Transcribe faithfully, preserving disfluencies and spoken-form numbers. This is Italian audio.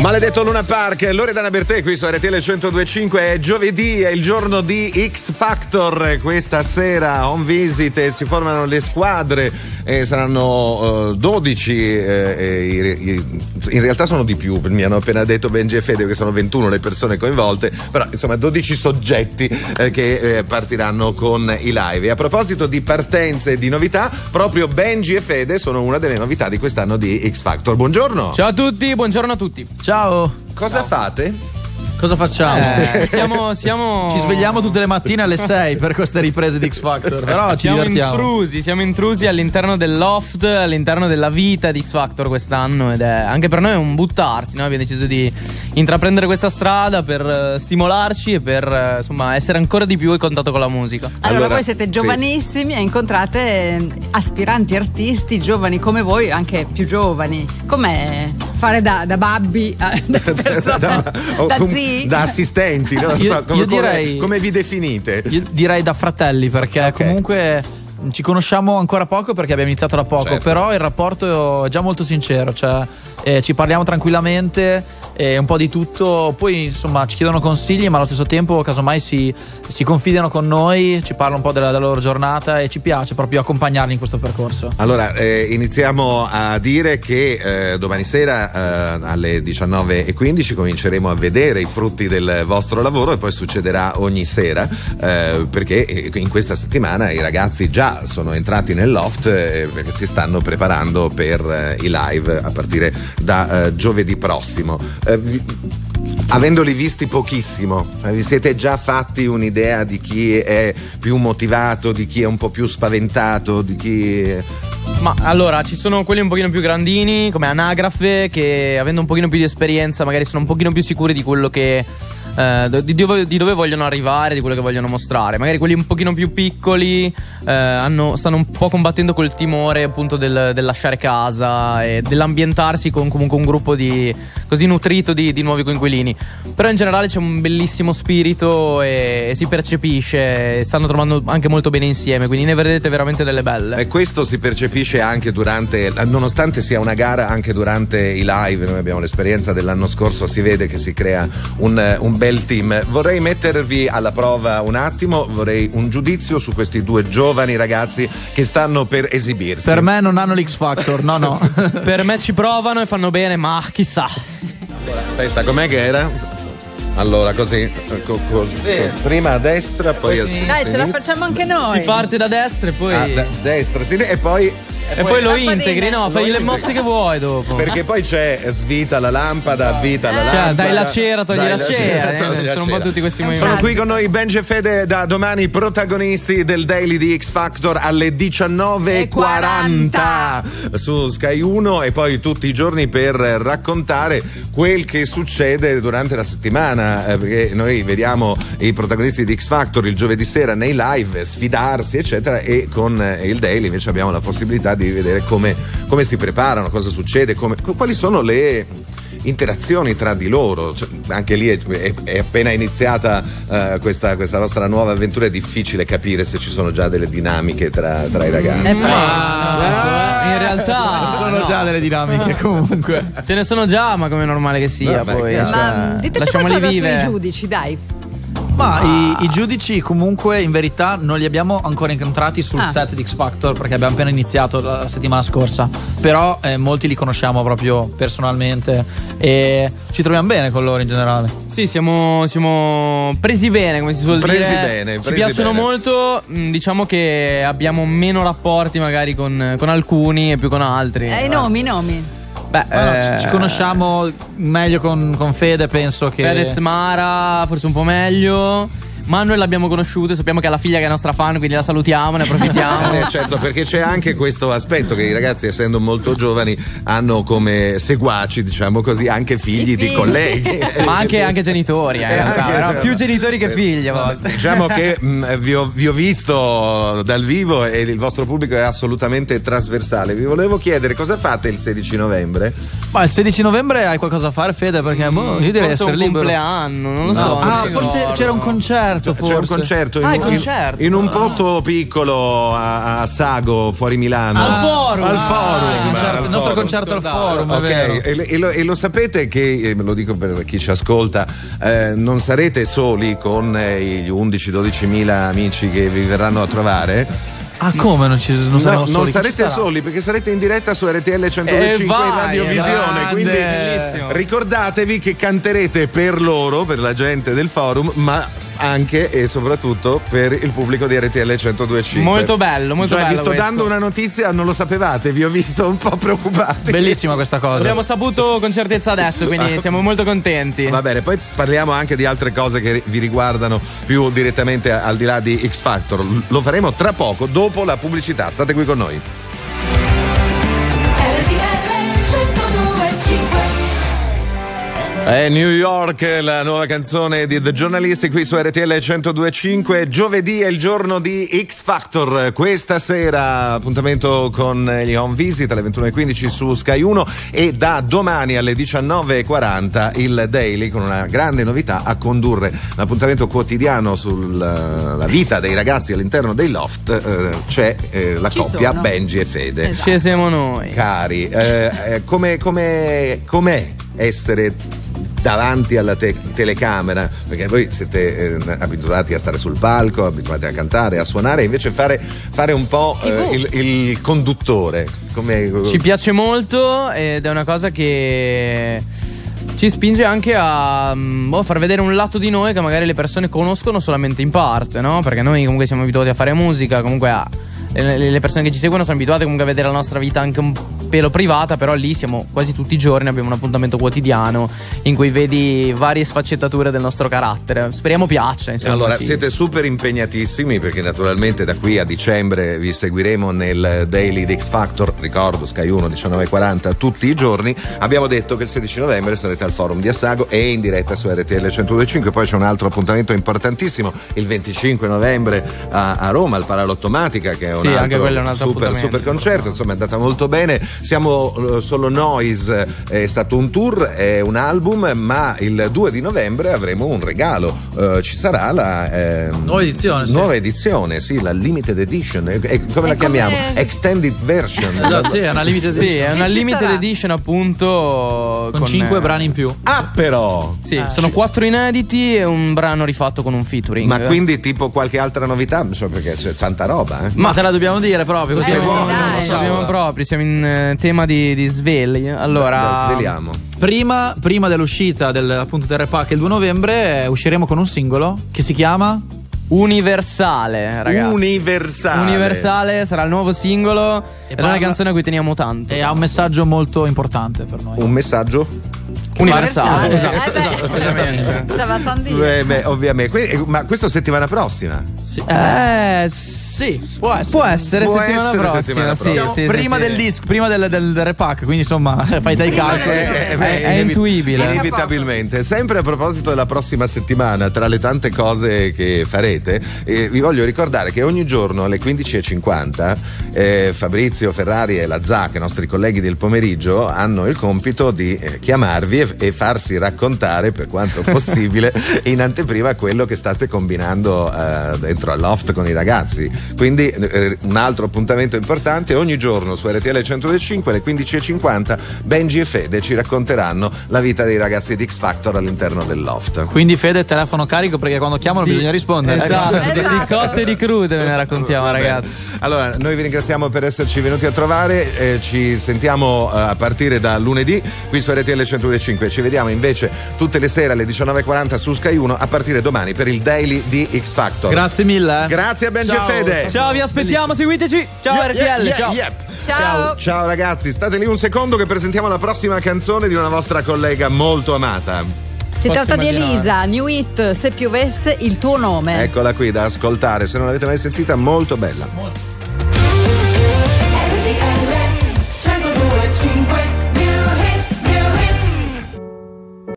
Maledetto Luna Park, Loredana Bertè qui su R T L centodue e cinque. È giovedì, è il giorno di X Factor. Questa sera home visit, si formano le squadre e saranno uh, dodici. Eh, in realtà sono di più, mi hanno appena detto Benji e Fede che sono ventuno le persone coinvolte, però insomma dodici soggetti eh, che eh, partiranno con i live. E a proposito di partenze e di novità, proprio Benji e Fede sono una delle novità di quest'anno di X Factor. Buongiorno. Ciao a tutti, buongiorno a tutti. Ciao. Cosa Ciao. fate? Cosa facciamo? Eh, siamo, siamo... Ci svegliamo tutte le mattine alle sei per queste riprese di X Factor. Però ci siamo divertiamo. intrusi, siamo intrusi all'interno del loft, all'interno della vita di X Factor quest'anno, ed è anche per noi un buttarsi, no? Abbiamo deciso di intraprendere questa strada per uh, stimolarci e per uh, insomma essere ancora di più in contatto con la musica. Allora, allora voi siete giovanissimi, sì, e incontrate aspiranti artisti, giovani come voi, anche più giovani. Com'è fare da, da babbi, a, da persone, da, da, da zii? Da assistenti, no? io, so, come, io direi, come, come vi definite? Io direi da fratelli, perché okay. comunque ci conosciamo ancora poco, perché abbiamo iniziato da poco, certo. però il rapporto è già molto sincero, cioè eh, ci parliamo tranquillamente e eh, un po' di tutto, poi insomma ci chiedono consigli, ma allo stesso tempo casomai si, si confidano con noi, ci parlano un po' della, della loro giornata e ci piace proprio accompagnarli in questo percorso. Allora eh, iniziamo a dire che eh, domani sera eh, alle diciannove e quindici cominceremo a vedere i frutti del vostro lavoro, e poi succederà ogni sera eh, perché in questa settimana i ragazzi già sono entrati nel loft eh, perché si stanno preparando per eh, i live a partire da eh, giovedì prossimo. Eh, vi, avendoli visti pochissimo, eh, vi siete già fatti un'idea di chi è più motivato, di chi è un po' più spaventato, di chi... Ma allora ci sono quelli un pochino più grandini come Anagrafe, che avendo un pochino più di esperienza magari sono un pochino più sicuri di quello che eh, di, dove, di dove vogliono arrivare, di quello che vogliono mostrare. Magari quelli un pochino più piccoli eh, hanno, stanno un po' combattendo col timore appunto del, del lasciare casa e dell'ambientarsi con comunque un gruppo di così nutrito di, di nuovi coinquilini. Però in generale c'è un bellissimo spirito e, e si percepisce, e stanno trovando anche molto bene insieme, quindi ne vedrete veramente delle belle. E questo si percepisce anche durante, nonostante sia una gara, anche durante i live. Noi abbiamo l'esperienza dell'anno scorso, si vede che si crea un, un bel team. Vorrei mettervi alla prova un attimo, vorrei un giudizio su questi due giovani ragazzi che stanno per esibirsi. Per me non hanno l'X Factor, no no. Per me ci provano e fanno bene, ma chissà. Aspetta, com'è che era? Allora, così, co- co- sì. prima a destra, poi così. a sinistra. Dai, ce la facciamo anche noi. Si parte da destra e poi... Ah, da- destra, sì, e poi... E, e poi, poi lo integri, no? Fai le mosse che vuoi dopo. Perché poi c'è svita la lampada, avvita la lampada. Cioè, dai la cera, togli la cera. Sono un po' tutti questi movimenti. Sono qui con noi Benji e Fede da domani, protagonisti del Daily di X Factor alle diciannove e quaranta su Sky uno, e poi tutti i giorni per raccontare quel che succede durante la settimana. Perché noi vediamo i protagonisti di X Factor il giovedì sera nei live sfidarsi, eccetera. E con il Daily invece abbiamo la possibilità di vedere come, come si preparano, cosa succede, come, quali sono le interazioni tra di loro. Cioè, anche lì è, è, è appena iniziata uh, questa, questa nostra nuova avventura, è difficile capire se ci sono già delle dinamiche tra, tra i ragazzi. Ah, ah, in realtà ci sono no. già delle dinamiche, comunque ce ne sono già, ma come è normale che sia. Vabbè, poi, cioè, ma diteci qualcosa sui giudici, dai. Ma ah. i, i giudici comunque in verità non li abbiamo ancora incontrati sul ah. set di X Factor, perché abbiamo appena iniziato la settimana scorsa, però eh, molti li conosciamo proprio personalmente e ci troviamo bene con loro in generale. Sì, siamo, siamo presi bene, come si suol presi dire bene, presi ci piacciono bene. molto. Diciamo che abbiamo meno rapporti magari con, con alcuni e più con altri. E eh, i nomi, i nomi Beh, eh, no, ci, ci conosciamo meglio con, con Fede, penso che Fedez, Mara, forse un po' meglio. Manuel l'abbiamo conosciuto e sappiamo che ha la figlia che è nostra fan, quindi la salutiamo, ne approfittiamo. Eh, certo, perché c'è anche questo aspetto che i ragazzi, essendo molto giovani, hanno come seguaci, diciamo così, anche figli di colleghi. Ma anche, anche genitori, eh, eh, anche, no, cioè, più genitori che figli a volte. Diciamo che mh, vi, ho, vi ho visto dal vivo e il vostro pubblico è assolutamente trasversale. Vi volevo chiedere cosa fate il sedici novembre? Ma il sedici novembre hai qualcosa a fare, Fede? Perché mm, boh, io direi essere libero. Forse un compleanno, non lo no, so. Ah, forse no, c'era no. un concerto. concerto, forse. C'è un concerto, ah, in, concerto. In, in un posto piccolo a, a Assago, fuori Milano. Al forum! Al forum! Ah, concerto, al il nostro forum. Concerto al forum. Ok, e, e, lo, e lo sapete che, lo dico per chi ci ascolta, eh, non sarete soli con eh, gli undici dodici mila amici che vi verranno a trovare. Ah, come? Non, ci, non, no, non soli, sarete ci soli perché sarete in diretta su R T L centoventicinque in radiovisione, quindi bellissimo. Ricordatevi che canterete per loro, per la gente del forum, ma anche e soprattutto per il pubblico di R T L centodue cinque. Molto bello, molto cioè, bello. Vi sto questo. dando una notizia, non lo sapevate, vi ho visto un po' preoccupati. Bellissima questa cosa. L'abbiamo saputo con certezza adesso, quindi siamo molto contenti. Va bene, poi parliamo anche di altre cose che vi riguardano più direttamente al di là di X Factor. Lo faremo tra poco, dopo la pubblicità. State qui con noi. È New York, la nuova canzone di The Journalist qui su R T L centodue cinque. Giovedì è il giorno di X Factor. Questa sera appuntamento con gli Home Visit alle ventuno e quindici su Sky uno e da domani alle diciannove e quaranta il Daily con una grande novità a condurre, l'appuntamento quotidiano sulla vita dei ragazzi all'interno dei loft. Eh, c'è eh, la Ci coppia sono. Benji e Fede. Esatto. Ci siamo noi. Cari, eh, come, come, com'è essere davanti alla te- telecamera, perché voi siete eh, abituati a stare sul palco, abituati a cantare, a suonare, invece fare, fare un po' eh, il, il conduttore. Come... Ci piace molto ed è una cosa che ci spinge anche a boh, far vedere un lato di noi che magari le persone conoscono solamente in parte, no? Perché noi comunque siamo abituati a fare musica, comunque a... le persone che ci seguono sono abituate comunque a vedere la nostra vita anche un pelo privata, però lì siamo quasi tutti i giorni, abbiamo un appuntamento quotidiano in cui vedi varie sfaccettature del nostro carattere. Speriamo piaccia, insomma. Allora, sì. Siete super impegnatissimi perché naturalmente da qui a dicembre vi seguiremo nel Daily di X Factor, ricordo Sky uno diciannove e quaranta tutti i giorni. Abbiamo detto che il sedici novembre sarete al forum di Assago e in diretta su R T L centodue cinque. Poi c'è un altro appuntamento importantissimo il venticinque novembre a, a Roma al PalaLottomatica, che è un sì, altro, anche quello è un altro super, super concerto, insomma è andata molto bene. Siamo uh, solo noise, è stato un tour, è un album, ma il due di novembre avremo un regalo, uh, ci sarà la eh, nuova edizione, nuova sì. edizione, sì, la limited edition, eh, come è la come... chiamiamo? Extended version. Esatto, sì, è una limited edition. Sì, è una limited sarà. edition appunto con, con cinque eh... brani in più. Ah, però! Sì, ah, sono quattro inediti e un brano rifatto con un featuring. Ma quindi tipo qualche altra novità, so, perché c'è tanta roba, eh. Ma te la dobbiamo dire proprio così, eh, buono, non lo so. Dobbiamo proprio, siamo in eh, tema di, di svegli. Allora, da, sveliamo. Prima, prima dell'uscita del, appunto, del repack il due novembre, usciremo con un singolo che si chiama Universale, ragazzi. Universale. Universale sarà il nuovo singolo e è una canzone a cui teniamo tanto. E ha un messaggio molto importante per noi. Un messaggio universale. Esatto, esatto, esattamente. Stava beh, beh, ovviamente. Ma questo settimana prossima? Sì. Eh, sì, può essere. Può essere, può settimana, essere prossima. settimana prossima. Sì, sì, sì, prima sì, del sì. disco, prima del, del, del repack, quindi insomma, fai dai calcoli. È, è, è, è intuibile. Inevitabilmente. Sempre a proposito della prossima settimana, tra le tante cose che farete, Eh, vi voglio ricordare che ogni giorno alle quindici e cinquanta eh, Fabrizio, Ferrari e la Zac, i nostri colleghi del pomeriggio, hanno il compito di eh, chiamarvi e, e farsi raccontare per quanto possibile in anteprima quello che state combinando eh, dentro al loft con i ragazzi. Quindi eh, un altro appuntamento importante ogni giorno su R T L centodue cinque alle quindici e cinquanta Benji e Fede ci racconteranno la vita dei ragazzi di X Factor all'interno del loft. Quindi Fede, telefono carico perché quando chiamano sì. bisogna rispondere. Eh, Esatto, esatto. Di cotte e di crude ve ne raccontiamo, ragazzi. Allora, noi vi ringraziamo per esserci venuti a trovare, eh, ci sentiamo eh, a partire da lunedì qui su R T L centodue cinque. Ci vediamo invece tutte le sere alle diciannove e quaranta su Sky uno a partire domani per il Daily di X Factor. Grazie mille. Grazie a Benji e Fede. Ciao, vi aspettiamo, seguiteci. Ciao yeah, R T L. Yeah, yeah, ciao. Yeah. Ciao. Ciao ragazzi, state lì un secondo che presentiamo la prossima canzone di una vostra collega molto amata. Si tratta di Elisa, New Hit, Se piovesse il tuo nome. Eccola qui da ascoltare, se non l'avete mai sentita, molto bella. Molto.